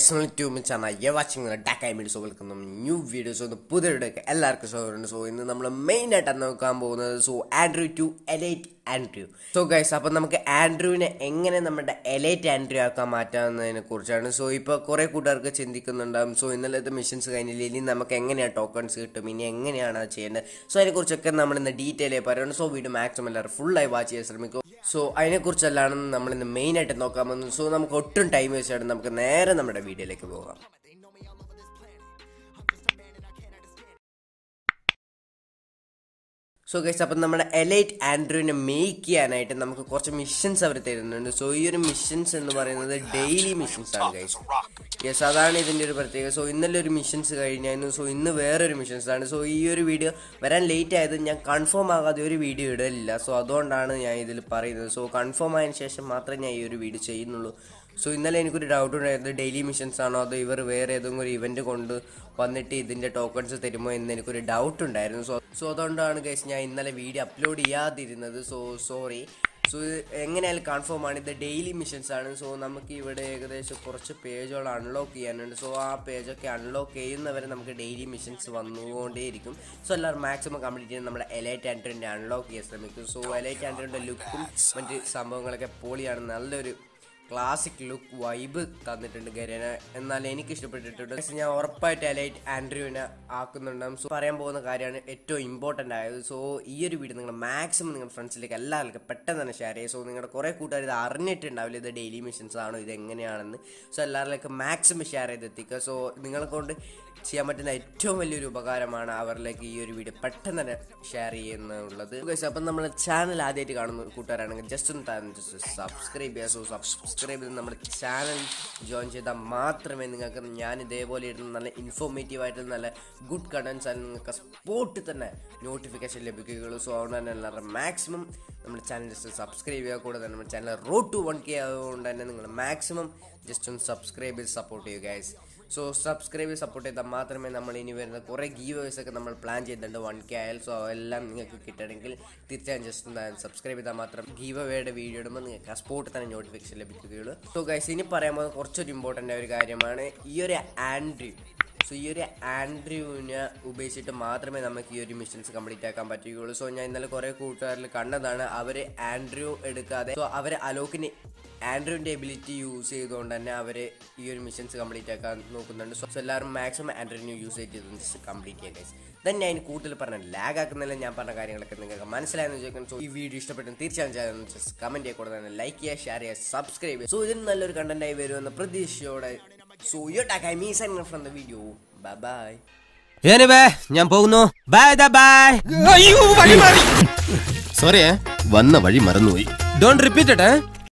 So guys, अपन नमक Andrew ने एंगने नम्मड़ा Elite Andrew का मार्टन ने कोर्चन so इप्पर कोरे कुड़ार के चिंदी करना so इन्हें तो missions का इन्हें लेली नमक एंगने tokens के टमीने एंगने आना चाहिए ना so इन्हें कोर्चक्कर नम्मड़े ना detail है पर so video max में लार full live आची है सर मेरे को so इन्हें कोर्चल लाना नम्मड़े ना main ऐट नो काम so नमक उट्टन time है सर नमक नया नम्मड़ा video लेके बोगा So guys, अपन नम्मड़ा Elite Andrew ने मेक किया ना इटे नमक कुछ missions अवरे तेरे नंदे, so ये एक missions है तुम्हारे नंदे daily missions आल guys। ये साधारण इतने एक बर्ते का, so इन्नले एक missions का इन्हें ना, so इन्ने वेर एक missions आने, so ये एक video वैरान late आये तो न्यां confirm आगा दो एक video इडल नहीं ला, so आधों डांडे न्यां ये दिल पारे ना, so confirm आये शेष मात्रा न्यां ये एक video चाहिए नलो। So इन्हें लेने को डाउट हो रहा है तो daily missions आना तो इवर वेर है तो उनको event कोण्ड पढ़ने टी दिन ले tokens तेरे में इन्हें लेने को डाउट हो रहा है तो तो उन डाउन कैसे नहीं इन्हें ले video upload याद ही रहना तो so sorry so एंगे नहीं confirm आने तो daily missions आने तो नमकी इवडे एक देश कुछ page और unlock किया ना तो आ page के unlock के इन वेरे नमके daily missions वन्नो डे रिकम so लार maximum complete ना नम्मड़ा Elite Andrew ने unlock किया इसमें तो Elite Andrew ने look मंजे सामानों के पोली आने नाले Classic look vibe ताने टंडे गए रहना ना लेनी किस टुपे टुपे ऐसे ना और पर टैलेंट Andrew ना आकर ना हम सो पर्याप्त बहुत ना कार्य आने इट्टो important आये सो ये रिवीड ना maximum ना friends लेके लाल के पट्टा ना शेयर है सो ना कोरे कुटारे द आरने टंडा वाले द daily missions आनो इधर इंगने आने सो लाल लेके maximum शेयर है देती का सो ना कोण चिया मटे ना इट्टो में लीरो बगारा माना आवर लेके ये रिवीड पट्टा ना शेयर ये ना उल्लते तो ऐसे अपन ना मतलब channel आधे टी कारण कुटारे ना just उन टाइम subscribe या सो subscribe सब्सक्राइब करना हमारे चैनल जॉइन चेता मात्र में निगा करने यानी देवोले इतना नले इनफॉरमेटिव आइटल नले गुड कंटेंट्स आइटल निगा का सपोर्ट इतना नोटिफिकेशन ले बिके गलो सो आउट नले लारा मैक्सिमम हमारे चैनल जस्ट सब्सक्राइब या कोड़ा दन हमारे चैनल रोड टू 1K आउट नले निगा मैक्सिमम जस्ट उन सब्सक्राइब इस support you guys so subscribe support ചെയ്താൽ മാത്രമേ നമ്മൾ ഇനി വരുന്ന കുറേ giveaways ഒക്കെ നമ്മൾ പ്ലാൻ ചെയ്തിട്ടുണ്ട് 1k ആയാൽ സോ എല്ലാം നിങ്ങൾക്ക് കിട്ടണമെങ്കിൽ തീർച്ചയായും ജസ്റ്റ് സബ്സ്ക്രൈബ് ചെയ്താൽ മാത്രം giveawayയുടെ വീഡിയോ ഇടുമ്പോൾ നിങ്ങൾക്ക് ആ സ്പോട്ടിൽ തന്നെ നോട്ടിഫിക്കേഷൻ ലഭിക്കുകയുള്ളൂ സോ ഗൈസ് ഇനി പറയാൻ പോകുന്നത് കുറച്ചൊരു ഇമ്പോർട്ടൻ്റ് ആയ ഒരു കാര്യമാണ് ഈ ഒരു ആൻഡ്രൂ സോ ഈ ഒരു ആൻഡ്രൂവിനെ ഉപയോഗിച്ചിട്ട് മാത്രമേ നമുക്ക് ഈ ഒരു മിഷൻസ് കംപ്ലീറ്റ് ആക്കാൻ പറ്റുകയുള്ളൂ സോ ഞാൻ ഇന്നലെ കുറേ കൂട്ടുകാരിൽ കണ്ടതാണ് അവർ ആൻഡ്രൂ എടുക്കാതെ സോ അവർ അലോക്കിന് ആൻഡ്രൂവിൻ്റെ എബിലിറ്റി യൂസ് ചെയ്തുകൊണ്ട് തന്നെ അവർ ഈ ഒരു മിഷൻസ് കംപ്ലീറ്റ് ആക്കാൻ നോക്കുന്നുണ്ട് സോ എല്ലാവരും മാക്സിമം ആൻഡ്രൂവിനെ യൂസ് ചെയ്ത് കംപ്ലീറ്റ് ചെയ്യാൻ ഗൈസ് ദെൻ ഞാൻ കൂടുതൽ പറഞ്ഞ ലാഗ് ആക്കുന്നില്ല ഞാൻ പറഞ്ഞ കാര്യങ്ങളൊക്കെ നിങ്ങൾക്ക് മനസ്സിലായെന്ന് വിചാരിക്കുന്നു സോ ഈ വീഡിയോ ഇഷ്ടപ്പെട്ടെന്ന് തീർച്ചയായും ചാനൽ കമൻറ്റ് ചെയ്യുക കൂടെ തന്നെ ലൈക്ക് ചെയ്യുക ഷെയർ ചെയ്യുക സബ്സ്ക്രൈബ് ചെയ്യുക സോ ഇതിന് നല്ലൊരു കണ്ടൻറ്റായി വരുമെന്ന പ്രതീക്ഷയോടെ സോ യു ടാക്കായി me signing from the video bye bye anyway ഞാൻ പോകുന്നു ബൈ ദ ബൈ അയ്യോ വഴി മാറി സോറി വന്ന വഴി മറന്നുപോയി ഡോണ്ട് റിപ്പീറ്റ് ഇറ്റ്